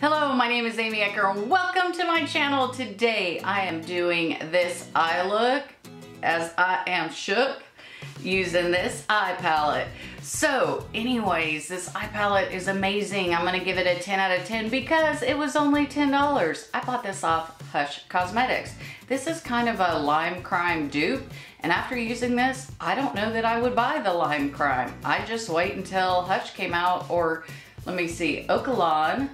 Hello, my name is Amy Ecker and welcome to my channel. Today I am doing this eye look as I am shook using this eye palette. So anyways, this eye palette is amazing. I'm gonna give it a 10 out of 10 because it was only $10. I bought this off Hush Cosmetics. This is kind of a Lime Crime dupe, and after using this, I don't know that I would buy the Lime Crime. I just wait until Hush came out, or let me see, Okilan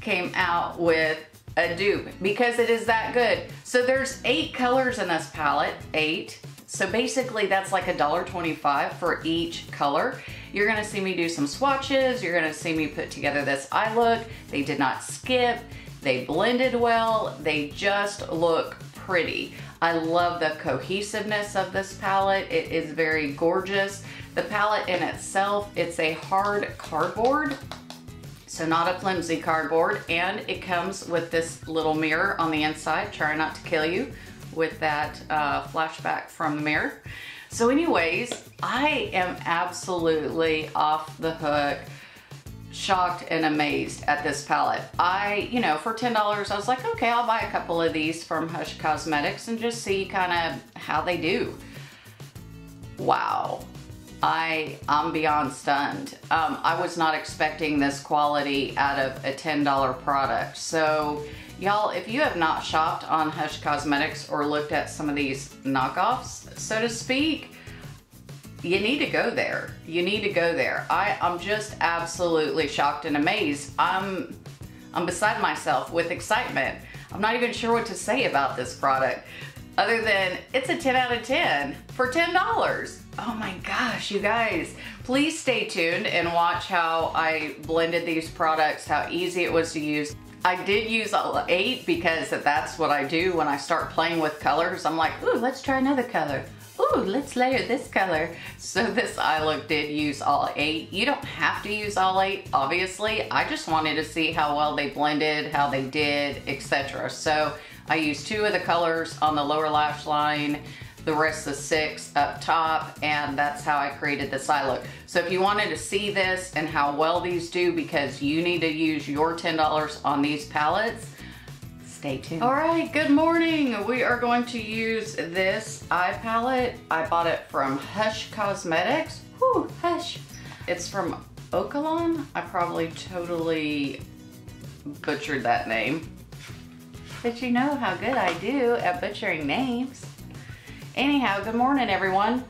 came out with a dupe because it is that good. So there's 8 colors in this palette, 8. So basically that's like $1.25 for each color. You're gonna see me do some swatches, you're gonna see me put together this eye look. They did not skip, they blended well, they just look pretty. I love the cohesiveness of this palette, it is very gorgeous. The palette in itself, it's a hard cardboard, so not a flimsy cardboard, and it comes with this little mirror on the inside, try not to kill you with that flashback from the mirror. So anyways, I am absolutely off the hook, shocked and amazed at this palette. You know, for $10, I was like, okay, I'll buy a couple of these from Hush Cosmetics and just see kind of how they do. Wow, I'm beyond stunned. I was not expecting this quality out of a $10 product. So y'all, if you have not shopped on Hush Cosmetics or looked at some of these knockoffs, so to speak, you need to go there. You need to go there. I'm just absolutely shocked and amazed. I'm beside myself with excitement. I'm not even sure what to say about this product other than it's a 10 out of 10 for $10. Oh my gosh, you guys. Please stay tuned and watch how I blended these products, how easy it was to use. I did use all 8 because that's what I do when I start playing with colors. I'm like, ooh, let's try another color. Ooh, let's layer this color. So this eye look did use all 8. You don't have to use all 8, obviously. I just wanted to see how well they blended, how they did, etc. So I used 2 of the colors on the lower lash line, the rest of the 6 up top, and that's how I created this eye look. So if you wanted to see this and how well these do, because you need to use your $10 on these palettes, stay tuned. All right, good morning. We are going to use this eye palette. I bought it from Hush Cosmetics. Whew, Hush. It's from Okilan. I probably totally butchered that name, but you know how good I do at butchering names. Anyhow, good morning, everyone.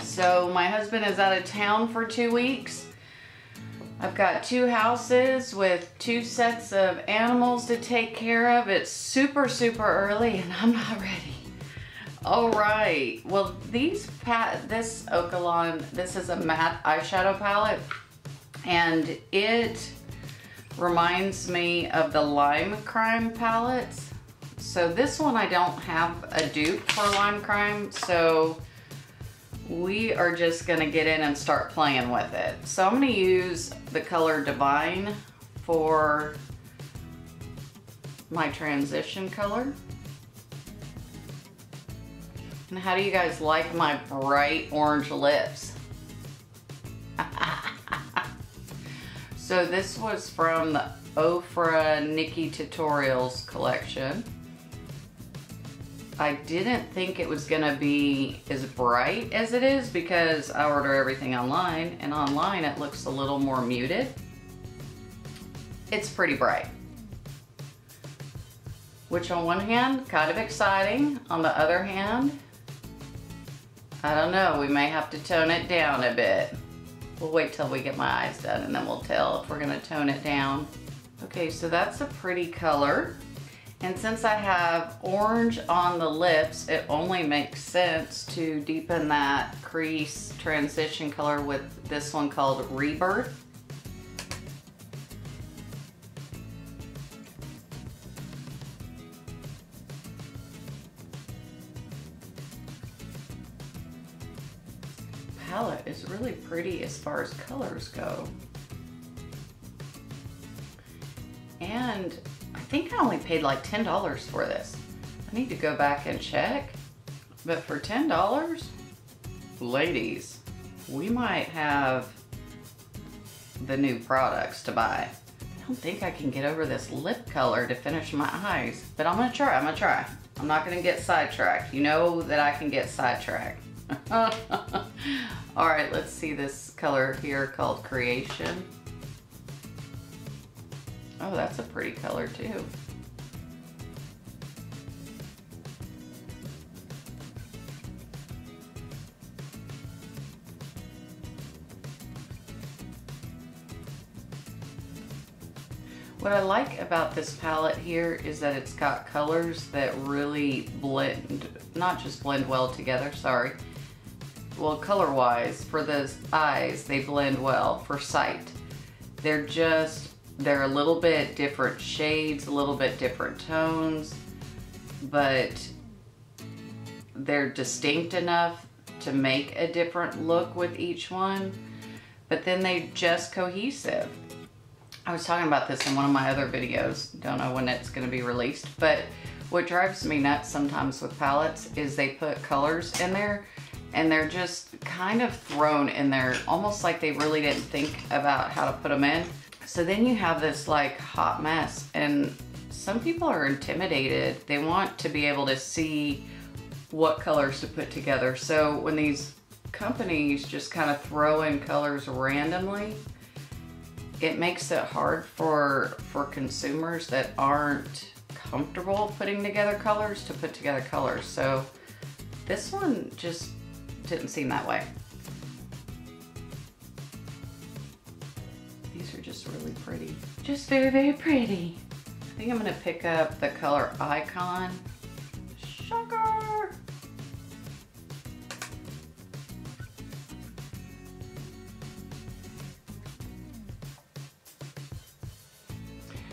So my husband is out of town for 2 weeks. I've got 2 houses with 2 sets of animals to take care of. It's super, super early and I'm not ready. All right, well, this Okilan, this is a matte eyeshadow palette and it reminds me of the Lime Crime palettes. So this one, I don't have a dupe for Lime Crime, so we are just gonna get in and start playing with it. So I'm gonna use the color Divine for my transition color. And how do you guys like my bright orange lips? So this was from the Ofra Nikkie Tutorials collection. I didn't think it was gonna be as bright as it is because I order everything online, and online it looks a little more muted. It's pretty bright, which on one hand, kind of exciting. On the other hand, I don't know, we may have to tone it down a bit. We'll wait till we get my eyes done and then we'll tell if we're gonna tone it down. Okay, so that's a pretty color. And since I have orange on the lips, it only makes sense to deepen that crease transition color with this one called Rebirth. Palette is really pretty as far as colors go. And I think I only paid like $10 for this. I need to go back and check. But for $10, ladies, we might have the new products to buy. I don't think I can get over this lip color to finish my eyes, but I'm gonna try, I'm not gonna get sidetracked. You know that I can get sidetracked. All right, let's see this color here called Creation. Oh, that's a pretty color too. What I like about this palette here is that it's got colors that really blend, not just blend well together, sorry. Well, color-wise, for the eyes, they blend well. For sight, they're a little bit different shades, a little bit different tones, but they're distinct enough to make a different look with each one, but then they're just cohesive. I was talking about this in one of my other videos, don't know when it's going to be released, but what drives me nuts sometimes with palettes is they put colors in there and they're just kind of thrown in there, almost like they really didn't think about how to put them in. So then you have this like hot mess, and some people are intimidated. They want to be able to see what colors to put together. So when these companies just kind of throw in colors randomly, it makes it hard for consumers that aren't comfortable putting together colors to put together colors. So this one just didn't seem that way. These are just really pretty. Just very, very pretty. I think I'm gonna pick up the color Icon. Sugar!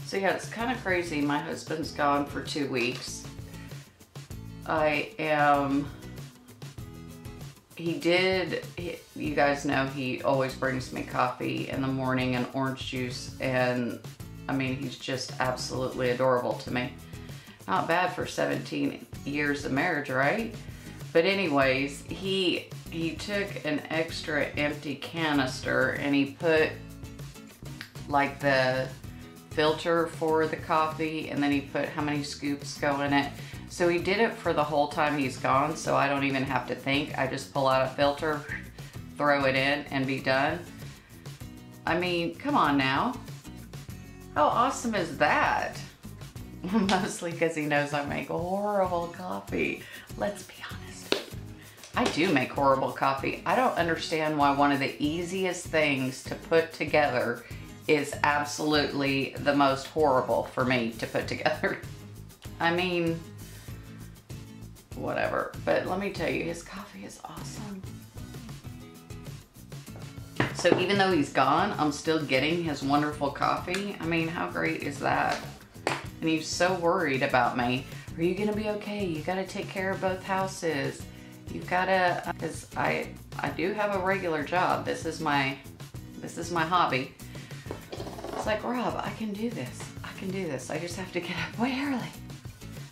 So yeah, it's kind of crazy. My husband's gone for 2 weeks. You guys know he always brings me coffee in the morning and orange juice, and I mean, he's just absolutely adorable to me. Not bad for 17 years of marriage, right? But anyways, he took an extra empty canister and he put like the filter for the coffee, and then he put how many scoops go in it. So he did it for the whole time he's gone, so I don't even have to think. I just pull out a filter, throw it in, and be done. I mean, come on now. How awesome is that? Mostly because he knows I make horrible coffee. Let's be honest. I do make horrible coffee. I don't understand why one of the easiest things to put together is absolutely the most horrible for me to put together. I mean, whatever. But let me tell you, his coffee is awesome. So even though he's gone, I'm still getting his wonderful coffee. I mean, how great is that? And he's so worried about me. Are you gonna be okay? You gotta take care of both houses. You gotta, because I do have a regular job. This is my hobby. It's like, Rob, I can do this. I can do this. I just have to get up way early.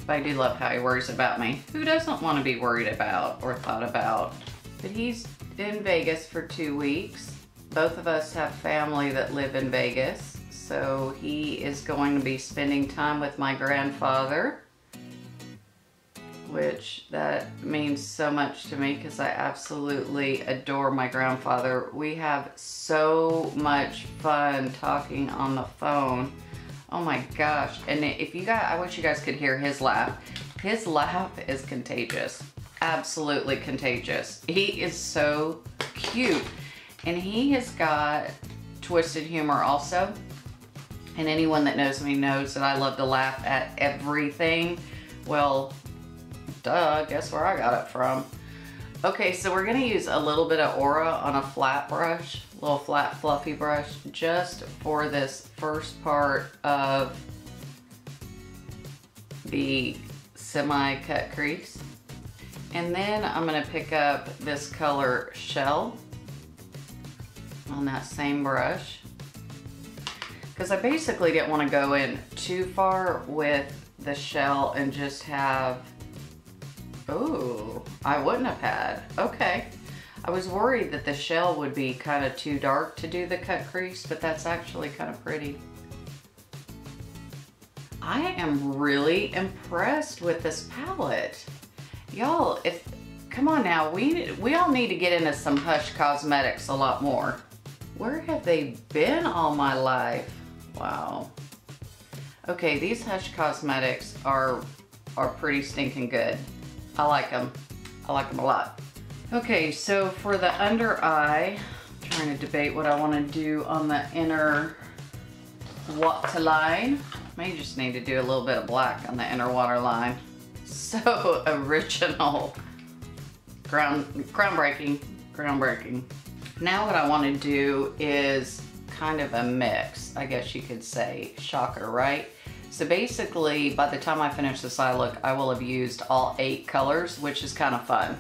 But I do love how he worries about me. Who doesn't want to be worried about or thought about? But he's in Vegas for 2 weeks. Both of us have family that live in Vegas. So he is going to be spending time with my grandfather, which that means so much to me because I absolutely adore my grandfather. We have so much fun talking on the phone. Oh my gosh. And if you guys, I wish you guys could hear his laugh. His laugh is contagious, absolutely contagious. He is so cute. And he has got twisted humor also. And anyone that knows me knows that I love to laugh at everything. Well, duh, guess where I got it from. Okay, so we're gonna use a little bit of Ofra on a flat brush, little flat fluffy brush, just for this first part of the semi-cut crease. And then I'm gonna pick up this color Shell on that same brush, because I basically didn't want to go in too far with the shell and just have, ooh, I wouldn't have had. Okay. I was worried that the shell would be kind of too dark to do the cut crease, but that's actually kind of pretty. I am really impressed with this palette. Y'all, come on now, we all need to get into some Hush Cosmetics a lot more. Where have they been all my life? Wow. Okay, these Hush Cosmetics are pretty stinking good. I like them. I like them a lot. Okay, so for the under eye, I'm trying to debate what I want to do on the inner waterline. May just need to do a little bit of black on the inner waterline. So original. Groundbreaking. Now what I want to do is kind of a mix, I guess you could say. Shocker, right? So basically, by the time I finish this eye look, I will have used all 8 colors, which is kind of fun.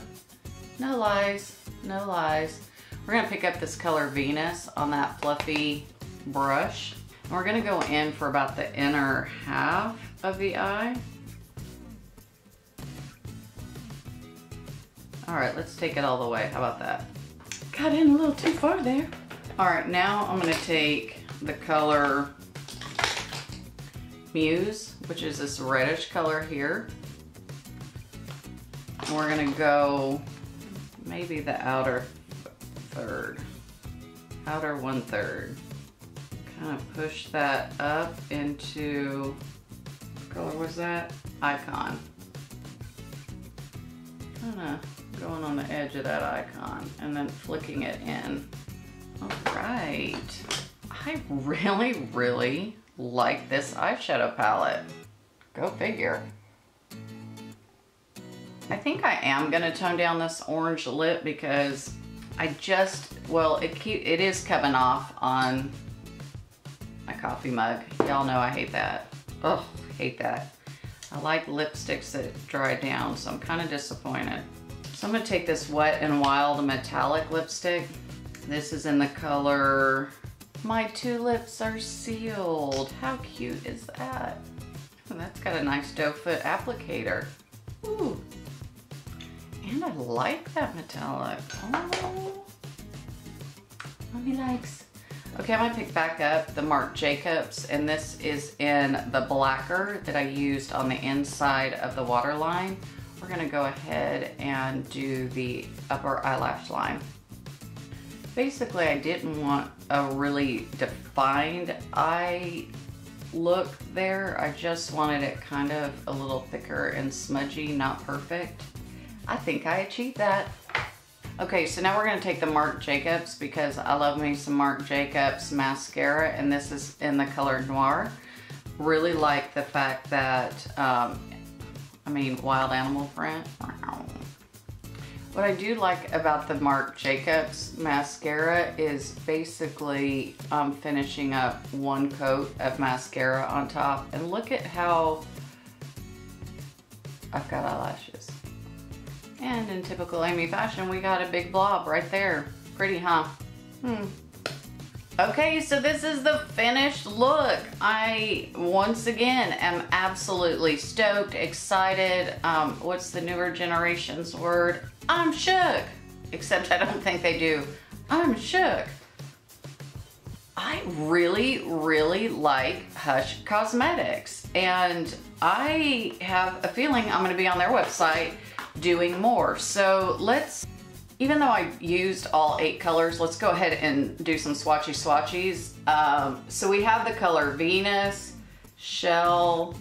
No lies, no lies. We're gonna pick up this color Venus on that fluffy brush. And we're gonna go in for about the inner half of the eye. All right, let's take it all the way. How about that? Got in a little too far there. All right, now I'm gonna take the color Muse, which is this reddish color here. And we're gonna go maybe the outer third, outer 1/3. Kind of push that up into, what color was that? Icon. Kinda going on the edge of that icon and then flicking it in. All right. I really, really like this eyeshadow palette. Go figure. I think I am gonna tone down this orange lip because I just, well, it is coming off on my coffee mug. Y'all know I hate that. Oh, hate that. I like lipsticks that dry down, so I'm kind of disappointed. So I'm gonna take this Wet n Wild metallic lipstick. This is in the color My Two Lips Are Sealed. How cute is that? Oh, that's got a nice doe foot applicator. Ooh, and I like that metallic. Oh, mommy likes. Okay, I'm gonna pick back up the Marc Jacobs, and this is in the blacker that I used on the inside of the waterline. We're gonna go ahead and do the upper eyelash line. Basically, I didn't want a really defined eye look there. I just wanted it kind of a little thicker and smudgy, not perfect. I think I achieved that. Okay, so now we're gonna take the Marc Jacobs because I love me some Marc Jacobs mascara, and this is in the color Noir. Really like the fact that, I mean, wild animal print. Wow. What I do like about the Marc Jacobs mascara is basically finishing up one coat of mascara on top, and look at how I've got eyelashes. And in typical Amy fashion, we got a big blob right there. Pretty, huh? Okay, so this is the finished look. I, once again, am absolutely stoked, excited. What's the newer generation's word? I'm shook. Except I don't think they do. I'm shook. I really, really like Hush Cosmetics. And I have a feeling I'm gonna be on their website doing more. So let's, even though I used all 8 colors, let's go ahead and do some swatchies. So we have the color Venus, Shell,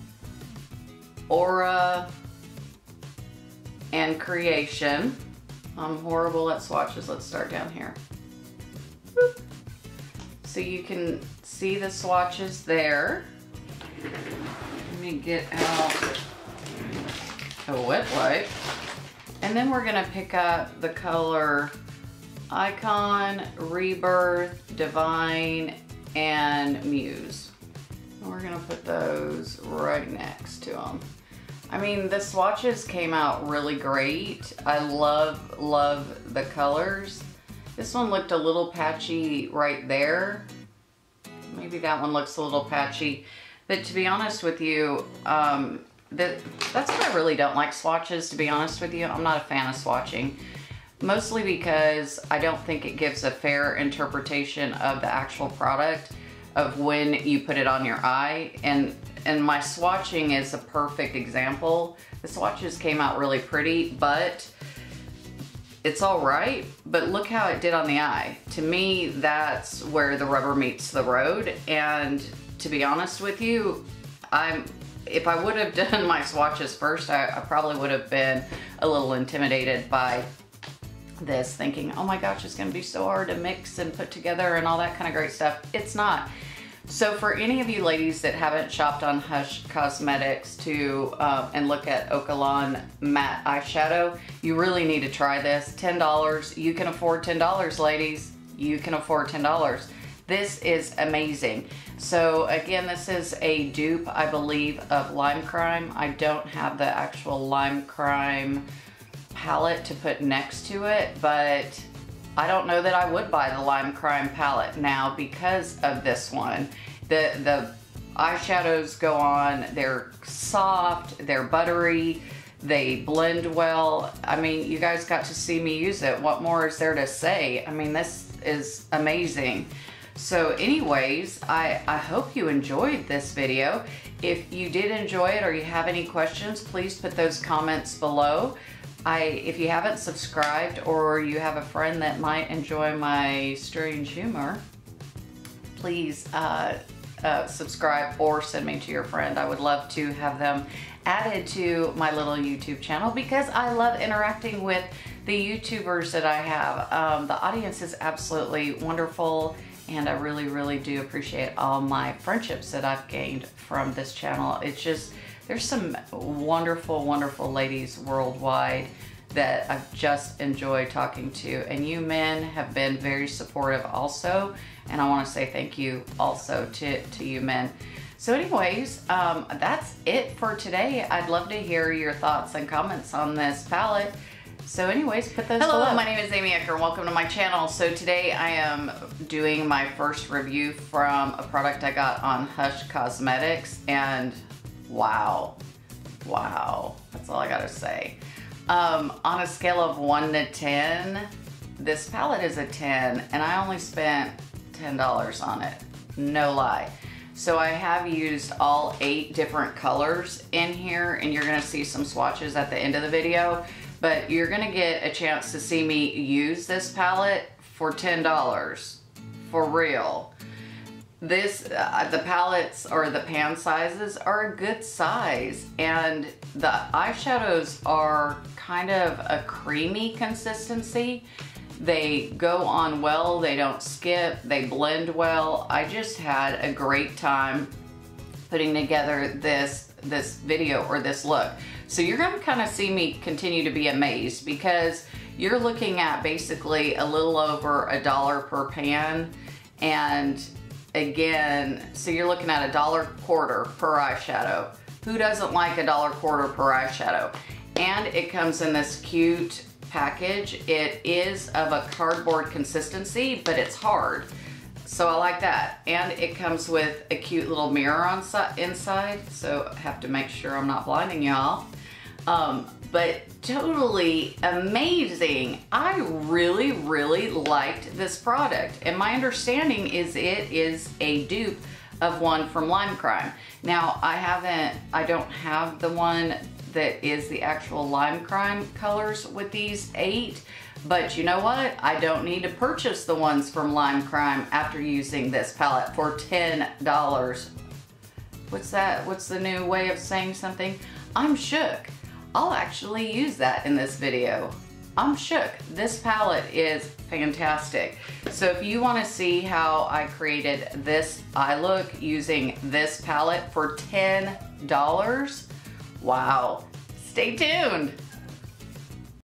Aura, and Creation. I'm horrible at swatches. Let's start down here. Boop. So you can see the swatches there. Let me get out a wet wipe. And then we're gonna pick up the color Icon, Rebirth, Divine, and Muse. And we're gonna put those right next to them. I mean, the swatches came out really great. I love, love the colors. This one looked a little patchy right there. Maybe that one looks a little patchy. But to be honest with you, that's what I really don't like swatches, to be honest with you. I'm not a fan of swatching. mostly because I don't think it gives a fair interpretation of the actual product of when you put it on your eye. And my swatching is a perfect example. The swatches came out really pretty, but it's all right, but look how it did on the eye. To me, that's where the rubber meets the road. And to be honest with you, if I would have done my swatches first, I probably would have been a little intimidated by this, thinking, oh my gosh, it's gonna be so hard to mix and put together and all that kind of great stuff. It's not. So for any of you ladies that haven't shopped on Hush Cosmetics and look at Okilan matte eyeshadow, you really need to try this. $10, you can afford $10, ladies. You can afford $10. This is amazing. So again, this is a dupe, I believe, of Lime Crime. I don't have the actual Lime Crime palette to put next to it, but I don't know that I would buy the Lime Crime palette now because of this one. The eyeshadows go on, they're soft, they're buttery, they blend well. I mean, you guys got to see me use it. What more is there to say? I mean, this is amazing. So anyways, I hope you enjoyed this video. If you did enjoy it or you have any questions, please put those comments below. If you haven't subscribed or you have a friend that might enjoy my strange humor, please subscribe or send me to your friend. I would love to have them added to my little YouTube channel because I love interacting with the YouTubers that I have. The audience is absolutely wonderful and I really, really do appreciate all my friendships that I've gained from this channel. It's just, there's some wonderful, wonderful ladies worldwide that I've just enjoyed talking to. And you men have been very supportive also. And I wanna say thank you also to you men. So anyways, that's it for today. I'd love to hear your thoughts and comments on this palette. So anyways, put those below. Hello, my name is Amy Ecker and welcome to my channel. So today I am doing my first review from a product I got on Hush Cosmetics and wow, that's all I gotta say. On a scale of 1 to 10, this palette is a 10 and I only spent $10 on it, no lie. So I have used all 8 different colors in here and you're gonna see some swatches at the end of the video, but you're gonna get a chance to see me use this palette for $10, for real. The palettes or the pan sizes are a good size and the eyeshadows are kind of a creamy consistency. They go on well, they don't skip, they blend well. I just had a great time putting together this video or this look. So you're gonna kind of see me continue to be amazed because you're looking at basically a little over $1 per pan and again, so you're looking at $1.25 per eyeshadow. Who doesn't like $1.25 per eyeshadow? And it comes in this cute package. It is of a cardboard consistency, but it's hard. So I like that. And it comes with a cute little mirror on inside. So I have to make sure I'm not blinding y'all. But totally amazing. I really, really liked this product. And my understanding is it is a dupe of one from Lime Crime. Now, I don't have the one that is the actual Lime Crime colors with these 8, but you know what? I don't need to purchase the ones from Lime Crime after using this palette for $10. What's that? What's the new way of saying something? I'm shook. I'll actually use that in this video. I'm shook. This palette is fantastic. So if you want to see how I created this eye look using this palette for $10, wow. Stay tuned.